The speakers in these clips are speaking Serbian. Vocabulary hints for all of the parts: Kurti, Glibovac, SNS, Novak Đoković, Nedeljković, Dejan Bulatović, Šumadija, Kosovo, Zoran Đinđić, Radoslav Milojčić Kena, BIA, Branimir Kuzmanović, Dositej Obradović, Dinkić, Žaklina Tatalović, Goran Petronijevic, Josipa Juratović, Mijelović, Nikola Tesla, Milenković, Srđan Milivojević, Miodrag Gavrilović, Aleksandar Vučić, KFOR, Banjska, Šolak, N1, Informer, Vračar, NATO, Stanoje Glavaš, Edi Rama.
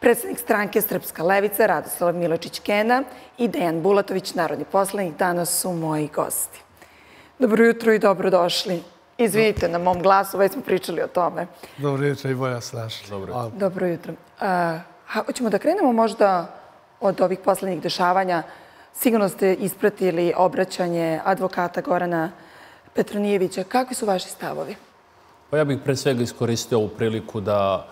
Predsjednik stranke Srpska levica Radoslav Milojčić Kena i Dejan Bulatović, narodni poslanik, danas su moji gosti. Dobro jutro i dobrodošli. Izvinite na mom glasu, već smo pričali o tome. Dobro jutro i Boja Slašli. Dobro jutro. Hoćemo da krenemo možda od ovih poslednjih dešavanja. Sigurno ste ispratili obraćanje advokata Gorana Petronijevića. Kakvi su vaši stavovi? Ja bih pre svega iskoristio ovu priliku da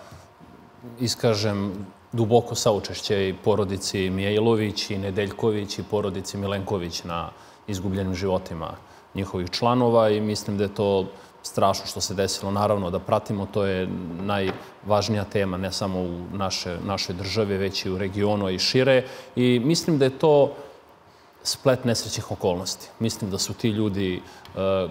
iskažem duboko saučešće i porodici Mijelović i Nedeljković i porodici Milenković na izgubljenim životima njihovih članova i mislim da je to strašno što se desilo. Naravno da pratimo, to je najvažnija tema ne samo u našoj državi, već i u regionu i šire. I mislim da je to splet nesrećnih okolnosti. Mislim da su ti ljudi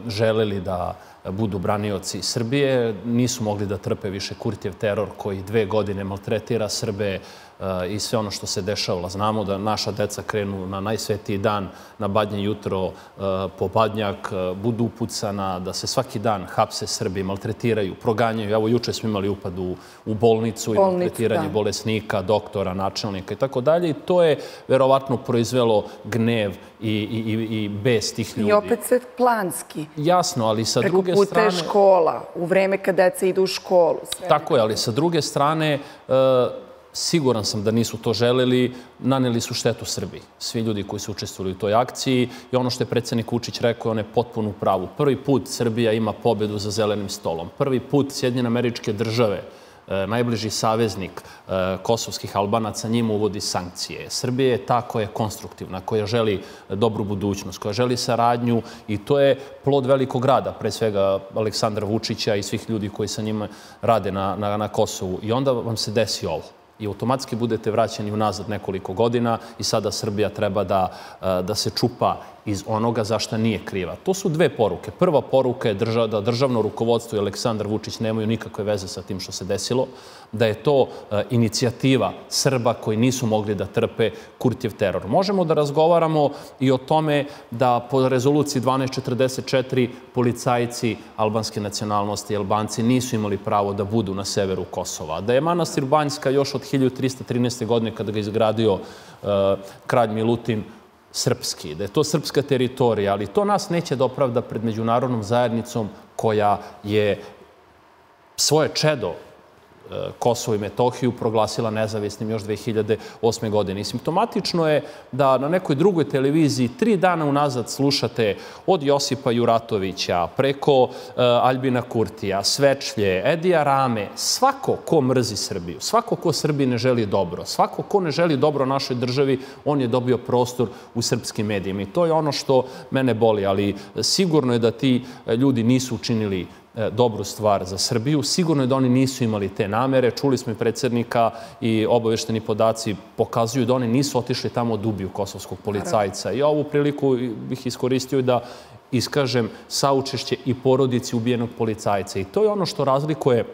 želeli da budu branioci Srbije, nisu mogli da trpe više Kurtijev teror koji 2 godine maltretira Srbe i sve ono što se dešavalo. Znamo da naša deca krenu na najsvetiji dan, na Badnje jutro po Badnjak, budu upucana, da se svaki dan hapse Srbi, maltretiraju, proganjaju. Evo, juče smo imali upad u bolnicu i maltretiranje bolesnika, doktora, načelnika itd. I to je verovatno proizvelo gnev i bes tih ljudi. I opet se planski. Jasno, ali sa druge strane... Preko puta je škola, u vreme kad deca idu u školu. Tako je, ali sa druge strane... Siguran sam da nisu to želeli, naneli su štetu Srbiji. Svi ljudi koji su učestvovali u toj akciji i ono što je predsjednik Vučić rekao, on je potpuno u pravu. Prvi put Srbija ima pobedu za zelenim stolom. Prvi put Sjedinjene Američke Države, najbliži saveznik kosovskih Albanaca, njima uvodi sankcije. Srbija je ta koja je konstruktivna, koja želi dobru budućnost, koja želi saradnju i to je plod velikog rada, pre svega Aleksandra Vučića i svih ljudi koji sa njima rade na Kosovu. I onda vam se desi ovo. I automatski budete vraćeni unazad nekoliko godina i sada Srbija treba da se čupa iz onoga zašto nije kriva. To su 2 poruke. Prva poruka je da državno rukovodstvo i Aleksandar Vučić nemaju nikakve veze sa tim što se desilo, da je to inicijativa Srba koji nisu mogli da trpe Kurtijev teror. Možemo da razgovaramo i o tome da po rezoluciji 1244 policajci albanske nacionalnosti i Albanci nisu imali pravo da budu na severu Kosova. Da je manastir Banjska još od 1313. godine kada ga izgradio kralj Milutin srpski, da je to srpska teritorija, ali to nas neće da opravda pred međunarodnom zajednicom koja je svoje čedo Kosovo i Metohiju proglasila nezavisnim još 2008. godine. I simptomatično je da na nekoj drugoj televiziji 3 dana unazad slušate od Josipa Juratovića preko Albina Kurtija, Svečlje, Edija Rame, svako ko mrzi Srbiju, svako ko Srbiji ne želi dobro, svako ko ne želi dobro našoj državi, on je dobio prostor u srpskim medijima. I to je ono što mene boli, ali sigurno je da ti ljudi nisu učinili dobru stvar za Srbiju. Sigurno je da oni nisu imali te namere. Čuli smo i predsjednika i obavešteni podaci pokazuju da oni nisu otišli tamo da ubiju kosovskog policajca. I ovu priliku bih iskoristio da iskažem saučešće i porodici ubijenog policajca. I to je ono što razlikuje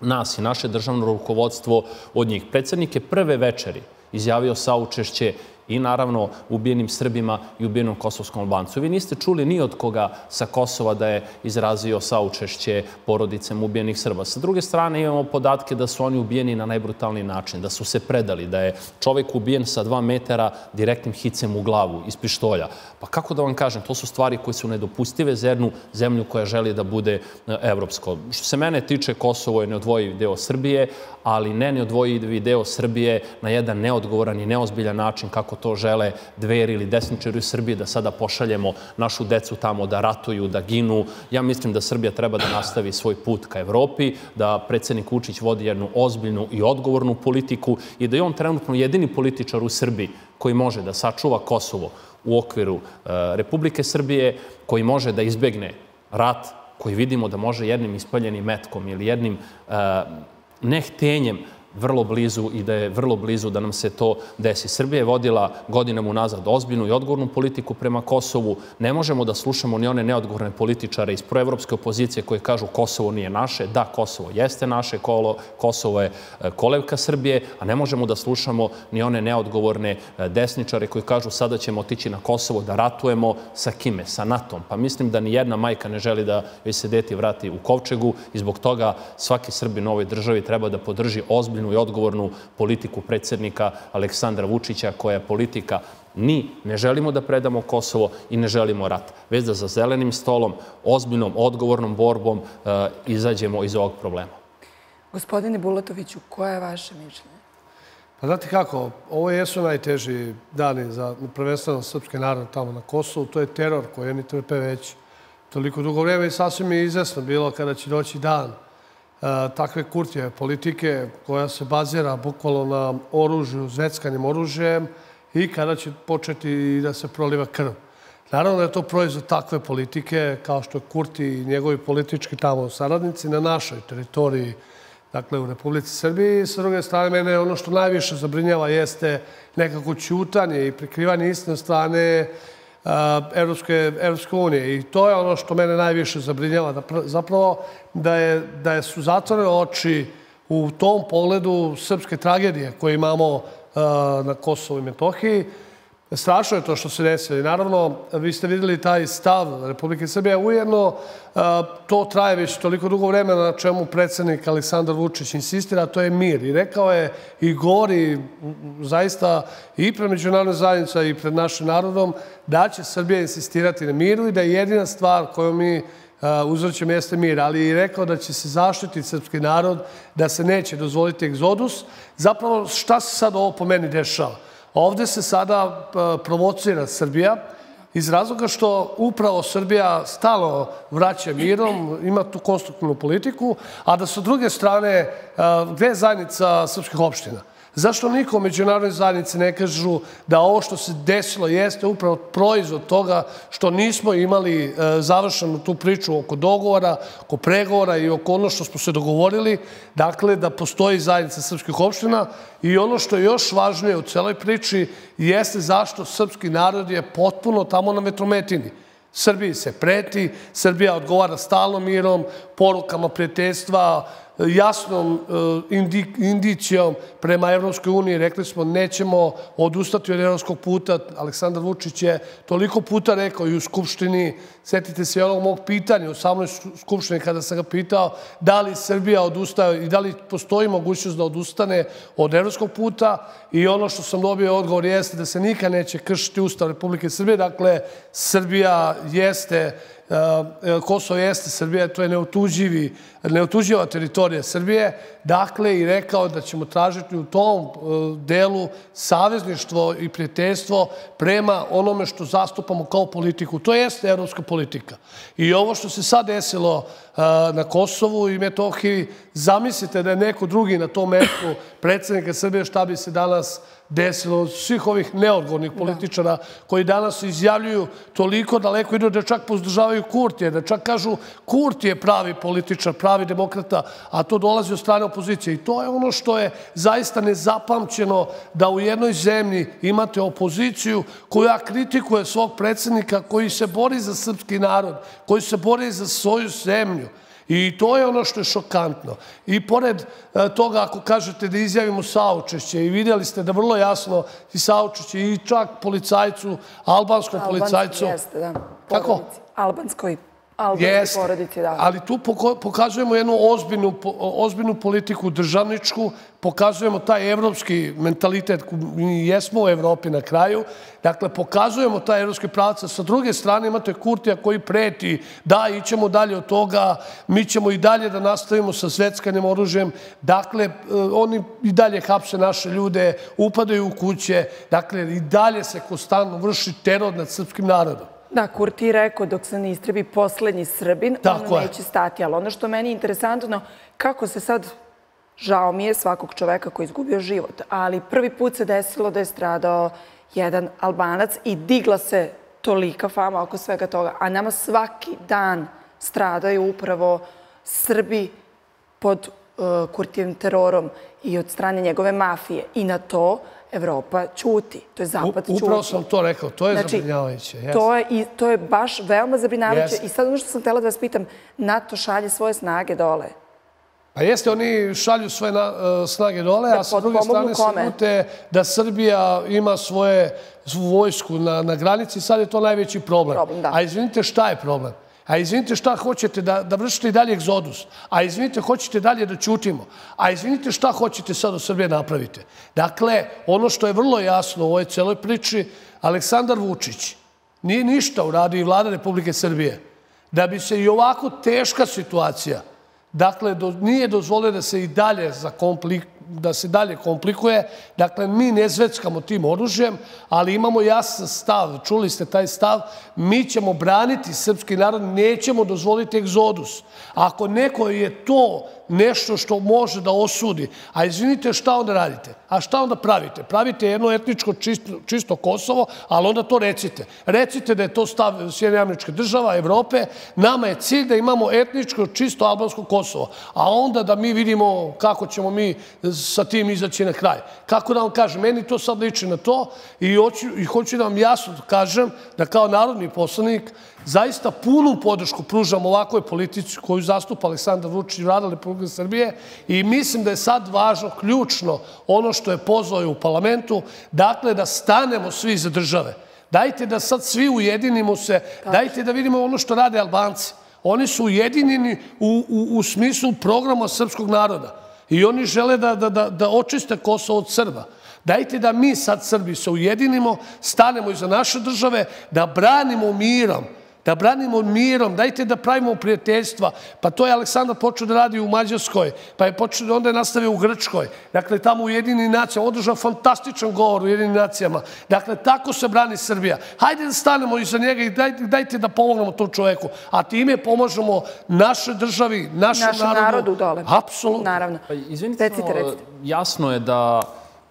nas i naše državno rukovodstvo od njih. Predsjednik je prve večeri izjavio saučešće i naravno ubijenim Srbima i ubijenom kosovskom Albancu. Vi niste čuli ni od koga sa Kosova da je izrazio saučešće porodicem ubijenih Srba. Sa druge strane imamo podatke da su oni ubijeni na najbrutalniji način, da su se predali, da je čovjek ubijen sa 2 metara direktnim hicem u glavu iz pištolja. Pa kako da vam kažem, to su stvari koje su nedopustive za jednu zemlju koja želi da bude evropsko. Što se mene tiče, Kosovo je neodvojiv deo Srbije, ali neodvojiv deo Srbije na jedan neodgovoran i neozbiljan način kako to žele Dveri ili desničari u Srbiji, da sada pošaljemo našu decu tamo da ratuju, da ginu. Ja mislim da Srbija treba da nastavi svoj put ka Evropi, da predsjednik Vučić vodi jednu ozbiljnu i odgovornu politiku i da je on trenutno jedini političar u Srbiji koji može da sačuva Kosovo u okviru Republike Srbije, koji može da izbegne rat, koji vidimo da može jednim ispaljenim metkom ili jednim nehtenjem vrlo blizu i da je vrlo blizu da nam se to desi. Srbija je vodila godinama unazad ozbiljnu i odgovornu politiku prema Kosovu. Ne možemo da slušamo ni one neodgovorne političare iz proevropske opozicije koji kažu Kosovo nije naše. Da, Kosovo jeste naše, Kosovo je kolevka Srbije, a ne možemo da slušamo ni one neodgovorne desničare koji kažu sada ćemo otići na Kosovo da ratujemo sa kime? Sa NATO-om. Pa mislim da ni jedna majka ne želi da joj se dete vrati u kovčegu i zbog toga svaki Srbin u ovoj državi treba da podrži ozbiljno ozbiljnu i odgovornu politiku predsjednika Aleksandra Vučića, koja je politika ni ne želimo da predamo Kosovo i ne želimo rat, već da za zelenim stolom, ozbiljnom, odgovornom borbom izađemo iz ovog problema. Gospodine Bulatoviću, koje je vaše mišljenje? Pa znate kako, ovo jesu najteži dani za prvenstveno srpski narod tamo na Kosovu. To je teror koji oni trpe već toliko dugo vreme i sasvim je izvesno bilo kada će doći dan takve Kurtijeve politike koja se bazira bukvalno na oružju, zveckanjem oružjem i kada će početi da se proliva krv. Naravno je to proizvod takve politike kao što je Kurti i njegovi politički tamo saradnici na našoj teritoriji, dakle u Republici Srbiji. S druge strane, mene ono što najviše zabrinjava jeste nekako ćutanje i prikrivanje istine strane Evropske unije. I to je ono što mene najviše zabrinjava. Zapravo da su zatvorene oči u tom pogledu srpske tragedije koje imamo na Kosovu i Metohiji. Strašno je to što se desilo i naravno vi ste vidjeli taj stav Republike Srbije. Ujedno to traje već toliko dugo vremena na čemu predsjednik Aleksandar Vučić insistira, to je mir. I rekao je i govori zaista i pred međunarodnom zajednicom i pred našim narodom da će Srbija insistirati na miru i da je jedina stvar koju mi uzvraćamo jeste mir, ali i rekao da će se zaštititi srpski narod, da se neće dozvoliti egzodus. Zapravo šta se sad ovo po meni dešava? Ovdje se sada provocira Srbija iz razloga što upravo Srbija stalo vraća mirom, ima tu konstruktivnu politiku, a da sa druge strane, gdje je zajednica srpskih opština? Zašto niko u međunarodnoj zajednici ne kažu da ovo što se desilo jeste upravo proizvod toga što nismo imali završenu tu priču oko dogovora, oko pregovora i oko ono što smo se dogovorili, dakle da postoji zajednica srpskih opština i ono što je još važnije u celoj priči jeste zašto srpski narod je potpuno tamo na vetrometini. Srbiji se preti, Srbija odgovara stalnom mirom, porukama prijateljstva, jasnom indicijom prema Evropskoj uniji. Rekli smo nećemo odustati od evropskog puta. Aleksandar Vučić je toliko puta rekao i u Skupštini, sjetite se onog mog pitanja u samoj Skupštini kada sam ga pitao da li Srbija odustaje i da li postoji mogućnost da odustane od evropskog puta i ono što sam dobio odgovor jeste da se nikad neće kršiti Ustav Republike Srbije. Dakle, Srbija jeste... Kosovo jeste Srbija, to je neotuđiva teritorija Srbije, dakle i rekao da ćemo tražiti u tom delu savezništvo i prijateljstvo prema onome što zastupamo kao politiku. To jeste evropska politika. I ovo što se sad desilo na Kosovu i Metohiji, zamislite da je neko drugi na tom mestu predsjednika Srbije, šta bi se danas desilo od svih ovih neodgovornih političara koji danas izjavljuju toliko daleko idu da čak podržavaju Kurtija, da čak kažu Kurti je pravi političar, pravi demokrata, a to dolazi od strane opozicije. I to je ono što je zaista nezapamćeno da u jednoj zemlji imate opoziciju koja kritikuje svog predsjednika koji se bori za srpski narod, koji se bori za svoju zemlju. I to je ono što je šokantno. I pored toga, ako kažete da izjavimo saučešće, i vidjeli ste da vrlo jasno i saučešće, i čak policajcu, albanskom policajcu. Albanski jeste, da. Kako? Albanskoj porodici, da. Ali tu pokazujemo jednu ozbiljnu politiku državničku, pokazujemo taj evropski mentalitet, mi jesmo u Evropi na kraju, dakle pokazujemo taj evropski pravac, sa druge strane imate Kurtija koji preti da ićemo dalje od toga, mi ćemo i dalje da nastavimo sa svetskanjem oružjem, dakle oni i dalje hapse naše ljude, upadaju u kuće, dakle i dalje se konstantno vrši teror nad srpskim narodom. Da, Kurti rekao dok se ne istrebi poslednji Srbin, ono neće stati. Ali ono što meni je interesantno, kako se sad, žao mi je svakog čoveka koji je izgubio život, ali prvi put se desilo da je stradao jedan Albanac i digla se tolika fama oko svega toga. A nama svaki dan stradaju upravo Srbi pod Kurtijevim terorom i od strane njegove mafije. I na to Evropa ćuti. To je zapad ćuti. Upravo sam to rekao. To je zabrinjavajuće. To je baš veoma zabrinjavajuće. I sad ono što sam htjela da vas pitam, NATO šalje svoje snage dole. Pa jeste, oni šalju svoje snage dole, a sa druge strane se nute da Srbija ima svoju vojsku na granici. Sad je to najveći problem. A izvinite, šta je problem? A izvinite, šta hoćete da vršite i dalje egzodus? A izvinite, hoćete dalje da ćutimo? A izvinite, šta hoćete sad od Srbije napravite? Dakle, ono što je vrlo jasno u ovoj celoj priči, Aleksandar Vučić nije ništa uradio i vlada Republike Srbije da bi se i ovako teška situacija, dakle, nije dozvolio da se i dalje komplikuje. Dakle, mi ne zveckamo tim oružjem, ali imamo jasan stav. Čuli ste taj stav. Mi ćemo braniti srpski narod, nećemo dozvoliti egzodus. Ako neko je to nešto što može da osudi, a izvinite, šta onda radite? A šta onda pravite? Pravite jedno etničko čisto Kosovo, ali onda to recite. Recite da je to stav SAD-a, Evrope. Nama je cilj da imamo etničko čisto albansko Kosovo. A onda da mi vidimo kako ćemo mi sa tim izaći na kraj. Kako da vam kažem, meni to sad liči na to i hoću da vam jasno kažem da kao narodni poslanik zaista punu podršku pružam ovakvoj politici koju zastupa Aleksandar Vučić i Vlada Republike Srbije i mislim da je sad važno, ključno, ono što je pozvao u parlamentu, dakle da stanemo svi iza države. Dajte da sad svi ujedinimo se, dajte da vidimo ono što rade Albanci. Oni su ujedinjeni u smislu programa srpskog naroda. I oni žele da očiste Kosovo od Srba. Dajte da mi sad Srbi se ujedinimo, stanemo iza naše države, da branimo mirom. Da branimo mirom, dajte da pravimo prijateljstva. Pa to je Aleksandar počeo da radi u Mađarskoj, pa je počeo da onda nastave u Grčkoj. Dakle, tamo u Ujedinjenim nacijama održao fantastičan govor u Ujedinjenim nacijama. Dakle, tako se brani Srbija. Hajde da stanemo iza njega i dajte da pomognemo tom čoveku. A time pomožemo našoj državi, našem narodu dole. Apsolutno. Naravno. Izvinite, jasno je da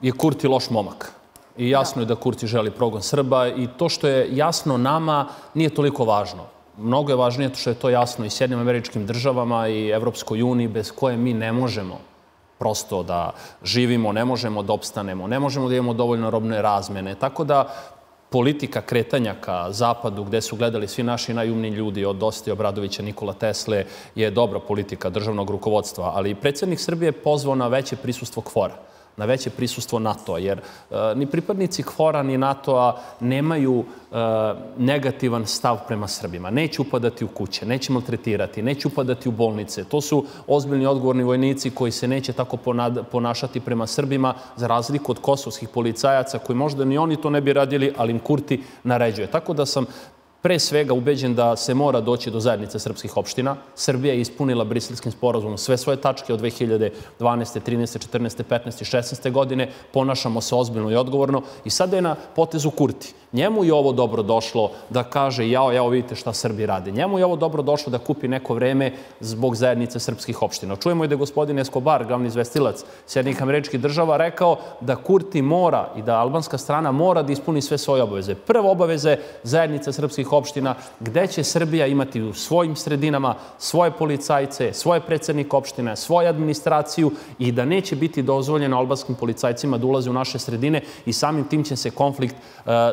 je Kurti loš momak. I jasno je da Kurti želi progon Srba i to što je jasno nama nije toliko važno. Mnogo je važnije to što je to jasno i SAD-u i EU bez koje mi ne možemo prosto da živimo, ne možemo da opstanemo, ne možemo da imamo dovoljno robne razmene. Tako da politika kretanja ka zapadu gde su gledali svi naši najumni ljudi od Dositelja Obradovića, Nikole Tesle je dobra politika državnog rukovodstva, ali predsjednik Srbije je pozvao na veće prisustvo KFOR-a. Na veće prisustvo NATO-a, jer ni pripadnici KFOR-a ni NATO-a nemaju negativan stav prema Srbima. Neće upadati u kuće, neće maltretirati, neće upadati u bolnice. To su ozbiljni odgovorni vojnici koji se neće tako ponašati prema Srbima, za razliku od kosovskih policajaca koji možda ni oni to ne bi radili, ali im Kurti naređuje. Tako da sam pre svega ubeđen da se mora doći do zajednice srpskih opština. Srbija je ispunila Briselskim sporazumom sve svoje tačke od 2012, 13, 14, 15 i 16. godine. Ponašamo se ozbiljno i odgovorno. I sada je na potezu Kurti. Njemu je ovo dobro došlo da kaže jao, vidite šta Srbi rade. Njemu je ovo dobro došlo da kupi neko vreme zbog zajednice srpskih opština. Čujemo i da je gospodin Eskobar, glavni izvestilac SAD-a, rekao da Kurti mora i da albanska strana mora da ispuni sve svoje obaveze. Prva obaveza je zajednica srpskih opština, gde će Srbija imati u svojim sredinama svoje policajce, svoje predsednik opština, svoju administraciju i da neće biti dozvoljeno albanskim policajcima da ulaze u naše sredine i samim tim će se konflikt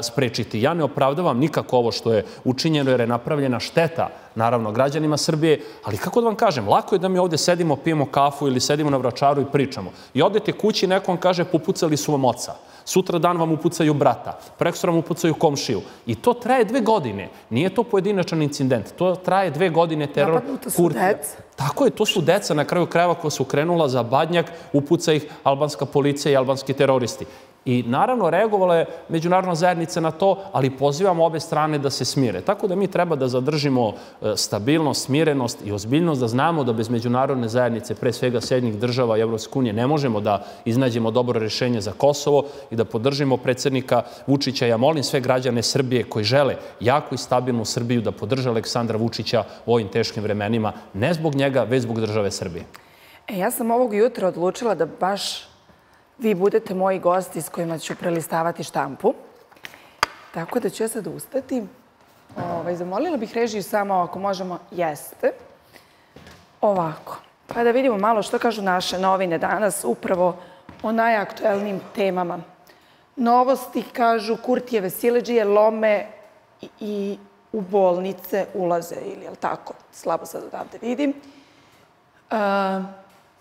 sprečiti. Ja ne opravdavam nikako ovo što je učinjeno jer je napravljena šteta, naravno, građanima Srbije, ali kako da vam kažem, lako je da mi ovde sedimo, pijemo kafu ili sedimo na Vračaru i pričamo. I odete kući i neko vam kaže popucali su vam oca. Sutra dan vam upucaju brata, prekosutra vam upucaju komšiju. I to traje 2 godine. Nije to pojedinačan incident. To traje 2 godine teror Kurtija. Tako je, to su deca na kraju krajeva koja su krenula za Badnjak, upuca ih albanska policija i albanski teroristi. I naravno reagovala je međunarodna zajednica na to, ali pozivamo obe strane da se smire. Tako da mi treba da zadržimo stabilnost, smirenost i ozbiljnost, da znamo da bez međunarodne zajednice, pre svega SAD-a i Evropske unije, ne možemo da iznađemo dobro rješenje za Kosovo i da podržimo predsjednika Vučića. Ja molim sve građane Srbije koji žele jaku i stabilnu Srbiju da podrže Aleksandra Vučića u ovim teškim vremenima, ne zbog njega, već zbog države Srbije. Ja sam ovog jutra odlučila da baš vi budete moji gosti s kojima ću prelistavati štampu. Tako da ću ja sad ustati. Zamolila bih režiju samo ako možemo. Jeste. Ovako. Pa da vidimo malo što kažu naše novine danas upravo o najaktuelnijim temama. Novosti kažu Kurtijeve siledžije lome i u bolnice ulaze. Ili je li tako? Slabo sad odavde vidim.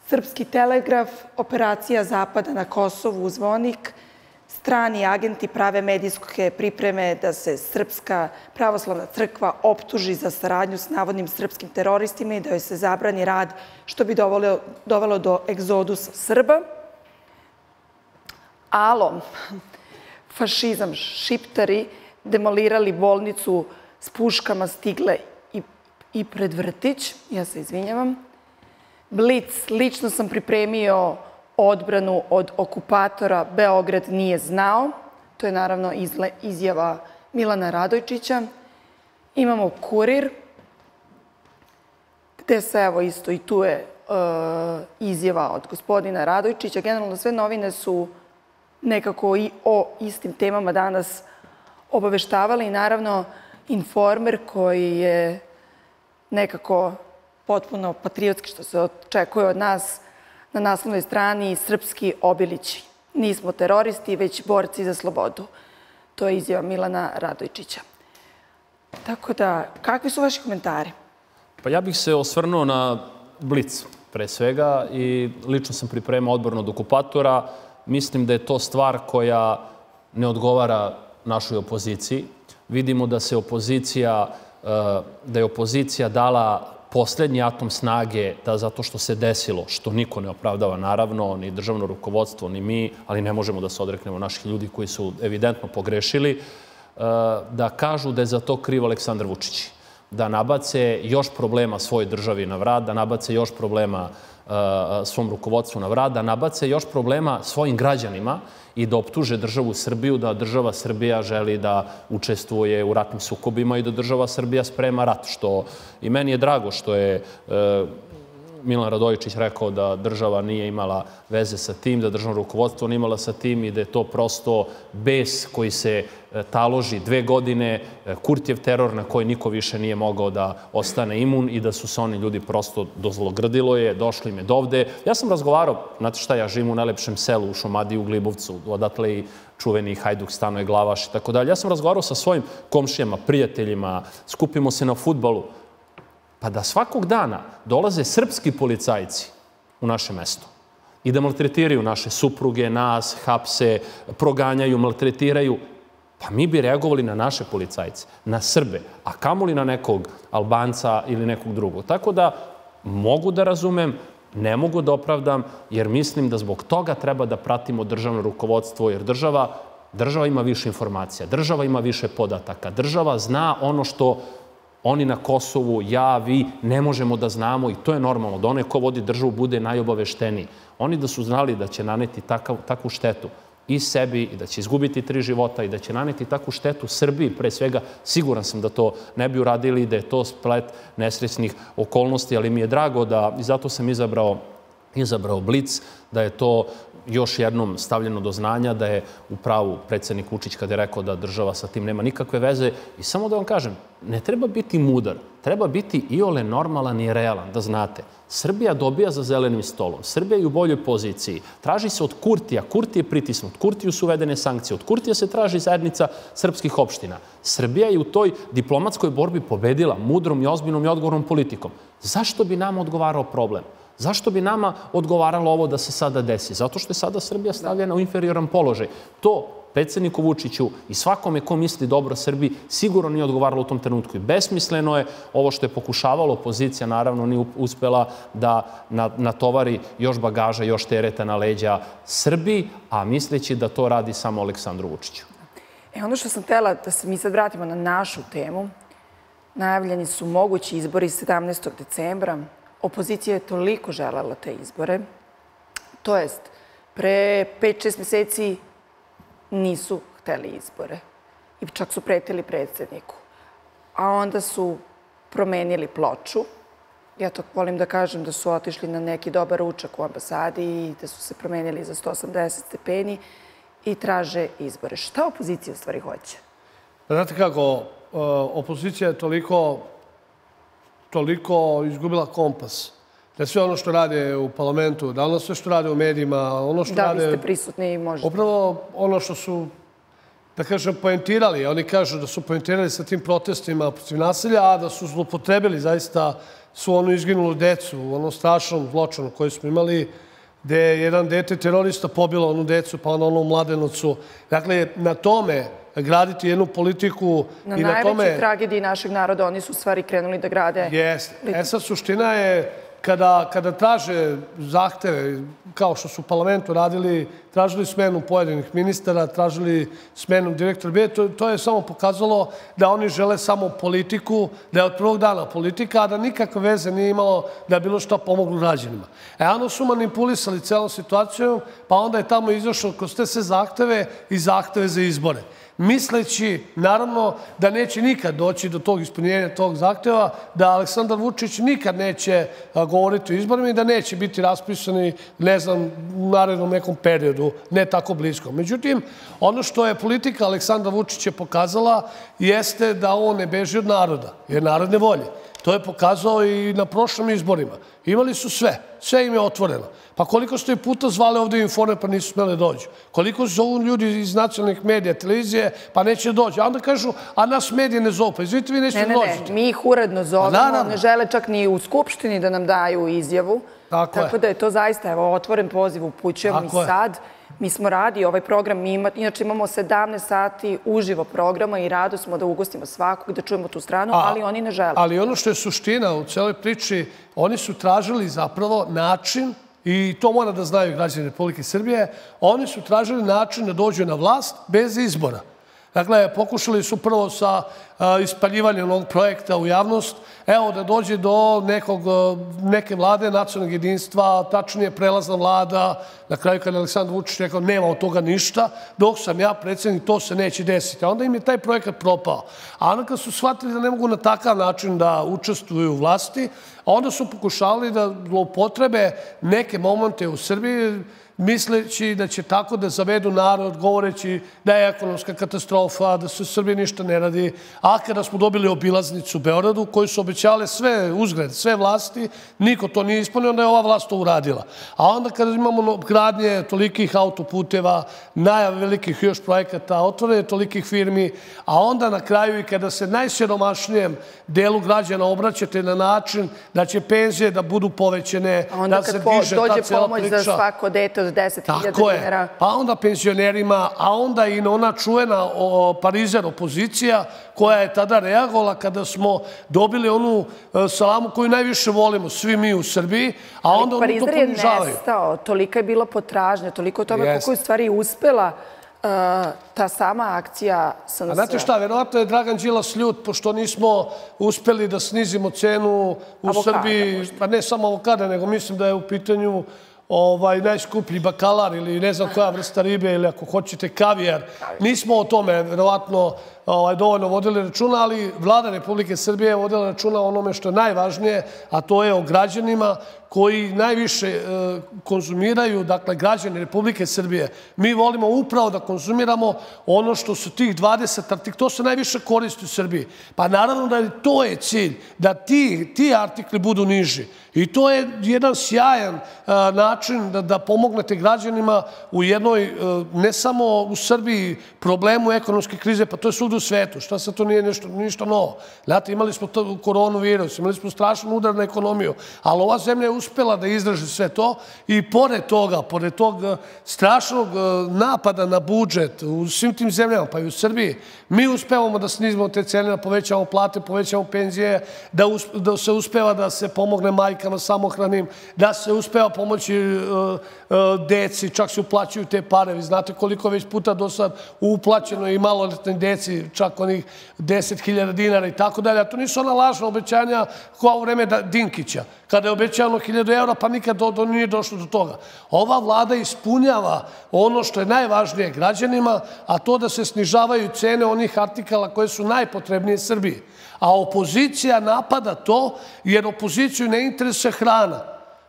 Srpski telegraf, operacija Zapada na Kosovu, zvonik, strani agenti prave medijske pripreme da se Srpska pravoslavna crkva optuži za saradnju s navodnim srpskim teroristima i da joj se zabrani rad, što bi dovelo do egzodusa Srba. Alom, fašizam, šiptari demolirali bolnicu, s puškama stigle i pred vrtić. Ja se izvinjavam. Blic, lično sam pripremio odbranu od okupatora, Beograd nije znao. To je naravno izjava Milana Radoičića. Imamo Kurir, gde se evo isto i tu je izjava od gospodina Radoičića. Generalno sve novine su nekako i o istim temama danas obaveštavali. I naravno Informer koji je nekako potpuno patriotski što se očekuje od nas, na naslovnoj strani srpski obilići. Nismo teroristi, već borci za slobodu. To je izjava Milana Radoičića. Tako da, kakvi su vaši komentari? Pa ja bih se osvrnuo na Blic pre svega i lično sam pripremao odbranu od okupatora. Mislim da je to stvar koja ne odgovara našoj opoziciji. Vidimo da se opozicija dala poslednji atom snage da zato što se desilo, što niko ne opravdava naravno, ni državno rukovodstvo, ni mi, ali ne možemo da se odreknemo naših ljudi koji su evidentno pogrešili, da kažu da je za to kriv Aleksandar Vučić. Da nabace još problema svoj državi na vrat, da nabace još problema svom rukovodstvu na vrat, da nabace još problema svojim građanima i da optuže državu Srbiju, da država Srbija želi da učestvuje u ratnim sukobima i da država Srbija sprema rat. I meni je drago što je Milan Radoičić rekao da država nije imala veze sa tim, da državno rukovodstvo nije imala sa tim i da je to prosto bes koji se taloži 2 godine, Kurtijev teror na koji niko više nije mogao da ostane imun i da su se oni ljudi prosto dozlogrdilo je, došli me dovde. Ja sam razgovarao, znate šta, ja živim u najlepšem selu u Šumadiji, u Glibovcu, odatle i čuveni hajduk Stanoje Glavaš i tako dalje. Ja sam razgovarao sa svojim komšijama, prijateljima, skupimo se na fudbalu. Pa da svakog dana dolaze srpski policajci u naše mesto i da maltretiraju naše supruge, nas, hapse, proganjaju, maltretiraju, pa mi bi reagovali na naše policajce, na Srbe, a kamoli na nekog Albanca ili nekog drugog. Tako da mogu da razumem, ne mogu da opravdam, jer mislim da zbog toga treba da pratimo državno rukovodstvo, jer država ima više informacija, država ima više podataka, država zna ono što oni na Kosovu, ja, vi, ne možemo da znamo i to je normalno, da onaj ko vodi državu bude najobavešteniji. Oni da su znali da će naneti takvu štetu i sebi i da će izgubiti 3 života i da će naneti takvu štetu Srbiji, pre svega siguran sam da to ne bi uradili, da je to splet nesrećnih okolnosti, ali mi je drago da, i zato sam izabrao Blic, da je to još jednom stavljeno do znanja, da je u pravu predsednik Vučić kada je rekao da država sa tim nema nikakve veze. I samo da vam kažem, ne treba biti mudar, treba biti iole normalan i realan, da znate. Srbija dobija za zelenim stolom, Srbija je u boljoj poziciji, traži se od Kurtija, Kurti je pritisnut, Kurtiju su uvedene sankcije, od Kurtija se traži zajednica srpskih opština. Srbija je u toj diplomatskoj borbi pobedila mudrom i ozbiljnom i odgovornom politikom. Zašto bi nama odgovarao problem? Zašto bi nama odgovaralo ovo da se sada desi? Zato što je sada Srbija stavljena u inferioran položaj. To predsedniku Vučiću i svakome ko misli dobro Srbiji sigurno nije odgovaralo u tom trenutku. I besmisleno je ovo što je pokušavala opozicija, naravno nije uspela da natovari još bagaža, još tereta na leđa Srbiji, a misleći da to radi samo Aleksandru Vučiću. Ono što sam htela da se mi sad vratimo na našu temu, najavljeni su mogući izbori 17. decembra. Opozicija je toliko želela te izbore. To jest, pre 5-6 meseci nisu hteli izbore. I čak su pretili predsedniku. A onda su promenili ploču. Ja to volim da kažem da su otišli na neki dobar ručak u ambasadi i da su se promenili za 180 stepeni i traže izbore. Šta opozicija u stvari hoće? Znate kako, opozicija je toliko izgubila kompas. Da sve ono što rade u parlamentu, da ono sve što rade u medijima, ono što rade... Da, vi ste prisutni i možete. Upravo ono što su, da kažem, poentirali. Oni kažu da su poentirali sa tim protestima protiv nasilja, a da su zlopotrebili zaista svu onu izginulu decu, ono strašnom zločinu koju smo imali. gde je jedan dete terorista pobilo onu decu, pa onu mladenocu. Dakle, na tome graditi jednu politiku i na tome... Na najvećoj tragediji našeg naroda oni su stvari krenuli da grade... Jeste. E sad, suština je, kada traže zahteve, kao što su u parlamentu radili, tražili smenu pojedinih ministara, tražili smenu direktora BIA, to je samo pokazalo da oni žele samo politiku, da je od prvog dana politika, a da nikakve veze nije imalo da je bilo što pomoglo građanima. Oni su manipulisali celom situacijom, pa onda je tamo izašlo kroz te sve zahteve i zahteve za izbore, misleći, naravno, da neće nikad doći do tog ispunjenja tog zahteva, da Aleksandar Vučić nikad neće govoriti o izborima i da neće biti raspisani, ne znam, u narednom nekom periodu, ne tako blisko. Međutim, ono što je politika Aleksandra Vučića pokazala jeste da on ne beži od naroda, jer narod ne volje. To je pokazao i na prošlim izborima. Imali su sve. Sve im je otvoreno. Pa koliko ste puta zvali ovdje Informer pa nisu smjeli dođu? Koliko zovu ljudi iz nacionalnih medija, televizije, pa neće dođu? A onda kažu, a nas medije ne zovu. Pa izvijete, vi nećete dođu. Ne, mi ih uredno zovemo. Ne žele čak ni u Skupštini da nam daju izjavu. Tako da je to zaista, evo, otvoren poziv upućujemo i sad. Mi smo radi ovaj program, inače imamo 17 sati uživo programa i rado smo da ugostimo svakog, da čujemo tu stranu, ali oni ne žele. Ali ono što je suština u celoj priči, oni su tražili zapravo način, i to mora da znaju građani Republike Srbije, oni su tražili način da dođu na vlast bez izbora. Dakle, pokušali su prvo sa ispaljivanjem ovog projekta u javnost, evo da dođe do neke vlade nacionalnog jedinstva, tačnije prelazna vlada, na kraju kad je Aleksandar Vučić rekao nema od toga ništa, dok sam ja predsjednik, to se neće desiti. A onda im je taj projekat propao. A onda kad su shvatili da ne mogu na takav način da učestvuju u vlasti, onda su pokušali da zloupotrebe neke momente u Srbiji, misleći da će tako da zavedu narod, govoreći da je ekonomska katastrofa, da se u Srbiji ništa ne radi. A kada smo dobili obilaznicu u Beogradu, koju su obećale sve uzgled, sve vlasti, niko to nije ispunio, onda je ova vlast to uradila. A onda kada imamo gradnje tolikih autoputeva, najave velikih još projekata, otvorene tolikih firmi, a onda na kraju i kada se najsiromašnijem delu građana obraćate na način da će penzije da budu povećene, da se diže ta cijela priča. Tako je, pa onda penzionerima, a onda i ona čuvena Parizer opozicija koja je tada reagovala kada smo dobili onu salamu koju najviše volimo, svi mi u Srbiji, a onda ono to ponižavaju. Parizer je nestao, toliko je bilo potražnje, toliko je tome koliko je stvari uspela ta sama akcija SNS. A znate šta, verovatno je Dragan Đilas ljut, pošto nismo uspeli da snizimo cenu u Srbiji, pa ne samo avokada, nego mislim da je u pitanju najskuplji bakalar ili ne znam koja vrsta ribe ili ako hoćete kavijar. Nismo o tome verovatno dovoljno vodili računa, ali vlada Republike Srbije je vodila računa o onome što je najvažnije, a to je o građanima koji najviše konzumiraju, dakle građani Republike Srbije. Mi volimo upravo da konzumiramo ono što su tih 20 artikla, to se najviše koristi u Srbiji. Pa naravno da to je cilj, da ti artikli budu niži. I to je jedan sjajan način da pomognete građanima u jednoj, ne samo u Srbiji, problemu ekonomske krize, pa to je svugde u svetu. Šta sad to nije ništa novo? Znate, imali smo koronavirus, imali smo strašan udar na ekonomiju, ali ova zemlja je uspela da izdrži sve to i pored tog strašnog napada na budžet u svim tim zemljama, pa i u Srbiji, mi uspevamo da snizimo te cene, da povećamo plate, povećamo penzije, da se uspeva da se pomogne majkama samohranim, da se uspeva pomoći deci, čak se uplaćuju te pare. Vi znate koliko već puta do sad uplaćeno i maloletnoj deci, čak onih 10.000 dinara i tako dalje. A to nisu ona lažna obećanja koja u vreme Dinkića, kada je obećano 1.000 evra, pa nikad nije došlo do toga. Ova vlada ispunjava ono što je najvažnije građanima, a to da se snižavaju cene onih artikala koje su najpotrebnije Srbiji. A opozicija napada to jer opoziciju ne interesuje hrana.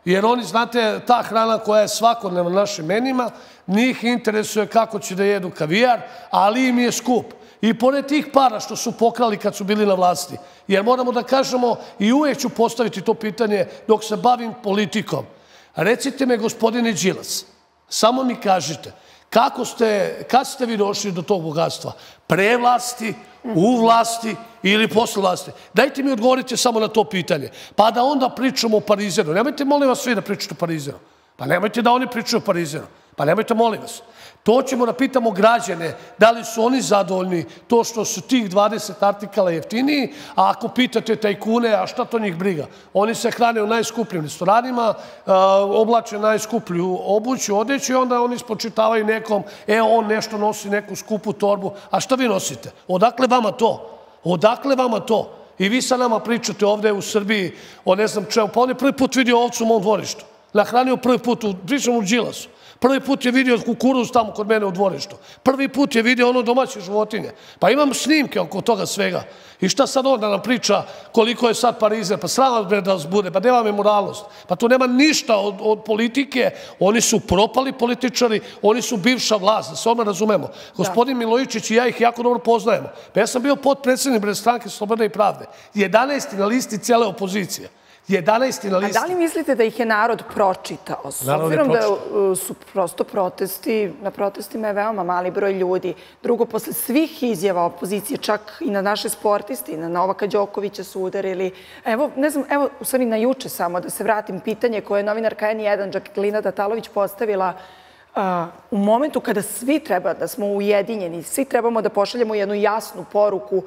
Jer oni, znate, ta hrana koja je svakodnevno na našim menima, njih interesuje kako će da jedu kavijar, ali im je skup. I pored tih para što su pokrali kad su bili na vlasti. Jer moramo da kažemo, i uvijek ću postaviti to pitanje dok se bavim politikom. Recite me, gospodine Đilas, samo mi kažite, kad ste vi došli do tog bogatstva? Pre vlasti, u vlasti ili posle vlasti? Dajte mi odgovorite samo na to pitanje. Pa da onda pričamo o Parizeru. Nemojte, molim vas, svi da pričate o Parizeru. Pa nemojte da oni pričaju o Parizenu. Pa nemojte, molim vas. To ćemo da pitamo građane, da li su oni zadovoljni to što su tih 20 artikala jeftiniji, a ako pitate tajkune, a šta to njih briga? Oni se hrane u najskupljim restoranima, oblače najskuplju obuću, odeću i onda oni spočitavaju nekom, on nešto nosi, neku skupu torbu, a šta vi nosite? Odakle vama to? Odakle vama to? I vi sa nama pričate ovde u Srbiji o ne znam čemu, pa on je prvi put vidio ovcu u mom dvorištu. Nahranio prvi put, pričam u Đilasu. Prvi put je vidio kukuruz tamo kod mene u dvorištu. Prvi put je vidio ono domaće životinje. Pa imam snimke oko toga svega. I šta sad onda nam priča koliko je sad Parizer? Pa sram da vas bude, pa nema moralnost. Pa to nema ništa od politike. Oni su propali političari, oni su bivša vlast, da se odmah razumemo. Gospodin Milojičić i ja ih jako dobro poznajemo. Pa ja sam bio potpredsjednik stranke Slobode i Pravde. 11. na listi cele opozicije. 11. na listu. A da li mislite da ih je narod pročitao? S obzirom da su prosto protesti, na protestima je veoma mali broj ljudi. Drugo, posle svih izjava opozicije, čak i na naše sportisti, na Novaka Đokovića su udarili. Evo, ne znam, evo, u stvari na juče samo, da se vratim, pitanje koje je novinarka N1, Žaklina Tatalović, postavila u momentu kada svi treba da smo ujedinjeni, svi trebamo da pošaljemo jednu jasnu poruku,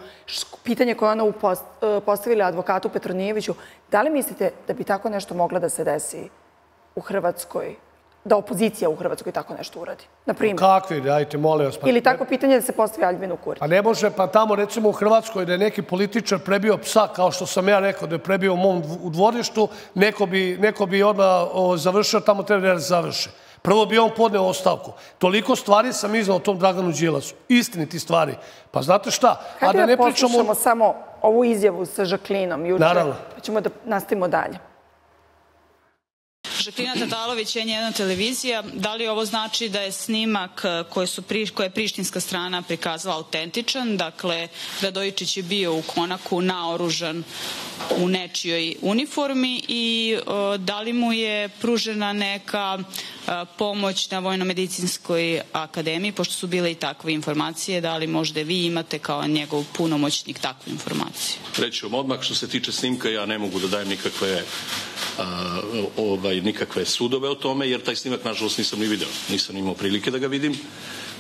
pitanje koje ona postavila advokatu Petronijeviću, da li mislite da bi tako nešto mogla da se desi u Hrvatskoj, da opozicija u Hrvatskoj tako nešto uradi? Naprimjer. Kakvi, dajte, molim vas. Ili tako pitanje da se postavi Albinu Kurti. Pa ne može, pa tamo recimo u Hrvatskoj da je neki političar prebio psa, kao što sam ja rekao, da je prebio u mom dvorištu, neko bi odmah završio, tamo treba da završi. Prvo bi on podneo ostavku. Toliko stvari sam iznao tom Draganu Đilasu. Istiniti stvari. Pa znate šta? Hajde da poslušamo samo ovu izjavu sa Žaklinom juče. Naravno. Pa ćemo da nastavimo dalje. Žaklina Tatalović, N1 televizija. Da li ovo znači da je snimak koje je prištinska strana prikazala autentičan? Dakle, Radoičić je bio u konaku naoružan u nečijoj uniformi i da li mu je pružena neka pomoć na Vojno-medicinskoj akademiji, pošto su bile i takve informacije, da li možda vi imate kao njegov punomoćnik takvu informaciju? Reći vam odmah, što se tiče snimka, ja ne mogu da dajem nikakve sudove o tome, jer taj snimak, nažalost, nisam ni video. Nisam imao prilike da ga vidim.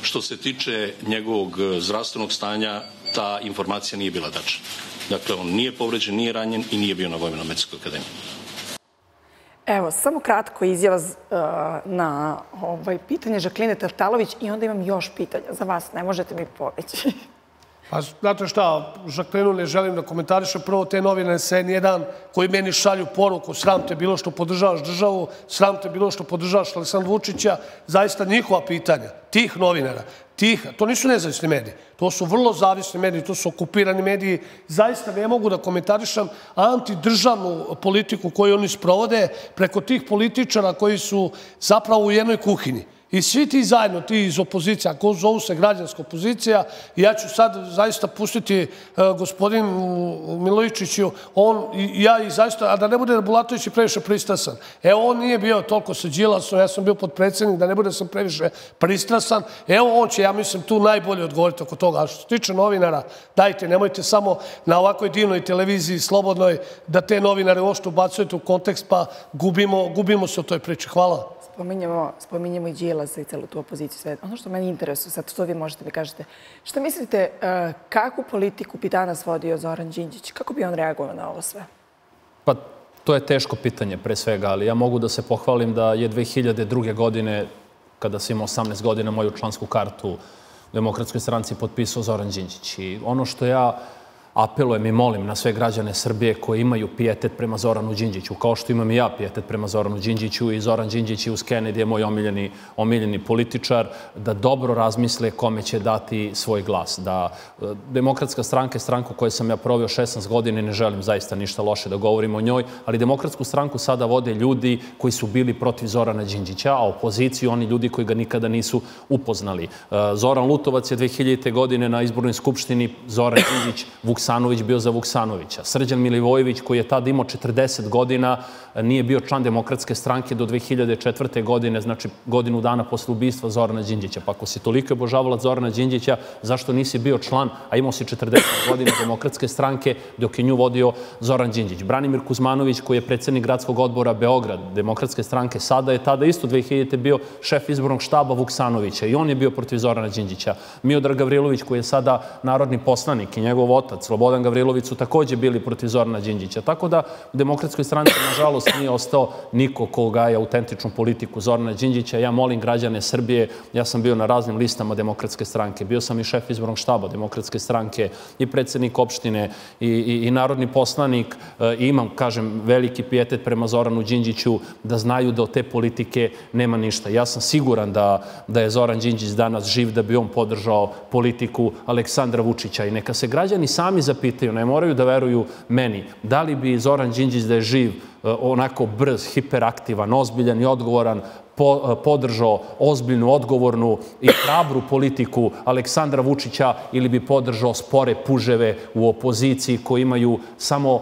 Što se tiče njegovog zdravstvenog stanja, ta informacija nije bila tačna. Dakle, on nije povređen, nije ranjen i nije bio na Vojno-medicinskoj akademiji. Evo, samo kratko izjava na pitanje Žakline Tatalović i onda imam još pitanja za vas. Ne možete mi poveći. Pa, znate šta, Žaklinu ne želim da komentarišem. Prvo, te novine sa N1 koji meni šalju poruku, sram te bilo što podržavaš državu, sram te bilo što podržavaš Aleksandra Vučića, zaista njihova pitanja, tih novinara, to nisu nezavisni mediji, to su vrlo zavisni mediji, to su okupirani mediji. Zaista ne mogu da komentarišam antidržavnu politiku koju oni sprovode preko tih političara koji su zapravo u jednoj kuhinji. I svi ti zajedno, ti iz opozicija, ako zovu se građanska opozicija, ja ću sad zaista pustiti gospodin Milojičiću, ja i zaista, a da ne bude Bulatović previše pristrasan. Evo, on nije bio toliko sa Đilasom, ja sam bio potpredsjednik, da ne bude sam previše pristrasan. Evo, on će, ja mislim, tu najbolje odgovoriti oko toga. A što se tiče novinara, dajte, nemojte samo na ovakoj divnoj televiziji, slobodnoj, da te novinare ošto ubacujete u kontekst, pa gubimo se u toj priči. Hvala. Spominjamo i Đilasa i celu tu opoziciju. Ono što meni interesuje, sad što vi možete mi kažete, što mislite, kakvu politiku bi danas vodio Zoran Đinđić? Kako bi on reagovao na ovo sve? Pa, to je teško pitanje pre svega, ali ja mogu da se pohvalim da je 2002. godine, kada sam imao 18 godina, moju člansku kartu u Demokratskoj stranci potpisao Zoran Đinđić. I ono što ja apelujem i molim na sve građane Srbije koji imaju pijetet prema Zoranu Đinđiću, kao što imam i ja pijetet prema Zoranu Đinđiću, i Zoran Đinđić i uz Kennedy je moj omiljeni političar, da dobro razmisle kome će dati svoj glas. Da Demokratska stranka je stranka u kojoj sam ja proveo 16 godina i ne želim zaista ništa loše da govorim o njoj, ali Demokratsku stranku sada vode ljudi koji su bili protiv Zorana Đinđića, a opoziciju oni ljudi koji ga nikada nisu upoznali. Zoran Lutovac je 2000. godine na izbornoj skupštini, Zoran Đinđić, Vuksanović Vuksanović bio za Vuksanovića. Srđan Milivojević, koji je tad imao 40 godina, nije bio član Demokratske stranke do 2004. godine, znači godinu dana posle ubistva Zorana Đinđića. Pa ako si toliko obožavala Zorana Đinđića, zašto nisi bio član, a imao si 40 godina Demokratske stranke dok je nju vodio Zoran Đinđić? Branimir Kuzmanović, koji je predsjednik gradskog odbora Beograd Demokratske stranke sada, je tada isto 2000. bio šef izbornog štaba Vuksanovića i on je bio protiv Zorana Đinđića. Miodrag Gavrilović, koji je sada narodni poslanik, i njegov otac Slobodan Gavrilović su također bili protiv Zorana Đinđića. Tako da u Demokratskoj stranci nažalost nije ostao niko ko gaja autentičnu politiku Zorana Đinđića. Ja molim građane Srbije, ja sam bio na raznim listama Demokratske stranke, bio sam i šef izbornog štaba Demokratske stranke i predsjednik opštine i narodni poslanik i imam, kažem, veliki pijetet prema Zoranu Đinđiću, da znaju da od te politike nema ništa. Ja sam siguran da je Zoran Đinđić danas živ da bi on podržao politiku Aleksandra Vučića i neka se građani sami zapitaju, ne moraju da veruju meni, da li bi Zoran Đinđić da je živ, onako brz, hiperaktivan, ozbiljan i odgovoran, podržao ozbiljnu, odgovornu i hrabru politiku Aleksandra Vučića ili bi podržao spore puževe u opoziciji koji imaju samo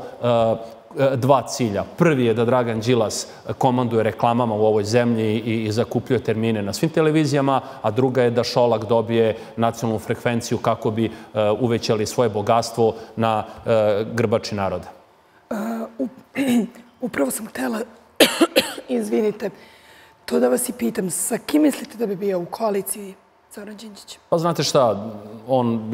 dva cilja. Prvi je da Dragan Đilas komanduje reklamama u ovoj zemlji i zakupljuje termine na svim televizijama, a druga je da Šolak dobije nacionalnu frekvenciju kako bi uvećali svoje bogatstvo na grbači naroda. Upravo sam htjela, izvinite, to da vas i pitam, sa kim mislite da bi bio u koaliciji Zoran Đinđić? Pa znate šta, on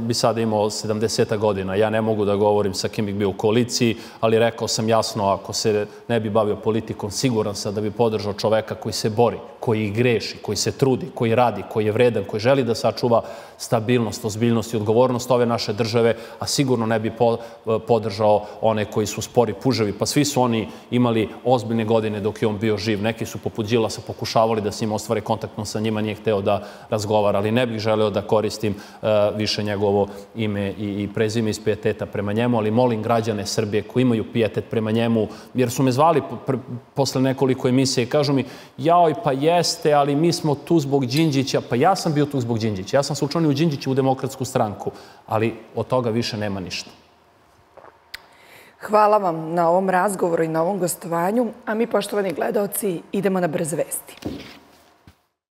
bi sada imao 70 godina. Ja ne mogu da govorim sa kim bi bio u koaliciji, ali rekao sam jasno, ako se ne bi bavio politikom, siguran sam da bi podržao čoveka koji se bori, koji greši, koji se trudi, koji radi, koji je vredan, koji želi da sačuva stabilnost, ozbiljnost i odgovornost ove naše države, a sigurno ne bi podržao one koji su spori puževi. Pa svi su oni imali ozbiljne godine dok je on bio živ. Neki su poput Đilasa pokušavali da se njima ostvare kontaktno sa njima, nije hteo da razgovara, ali ne bih želeo da koristim više njegovo ime i prezime iz pijeteta prema njemu, ali molim građane Srbije koji imaju pijetet prema njemu, jer su me zvali posle nekoliko emisije i kažu mi, joj, pa jeste, ali mi smo tu zbog Đinđića. Pa ja sam bio tu zbog Đinđića. Ja sam se učlanio u Đinđića u Demokratsku stranku, ali od toga više nema ništa. Hvala vam na ovom razgovoru i na ovom gostovanju, a mi, poštovani gledaoci, idemo na brze vesti.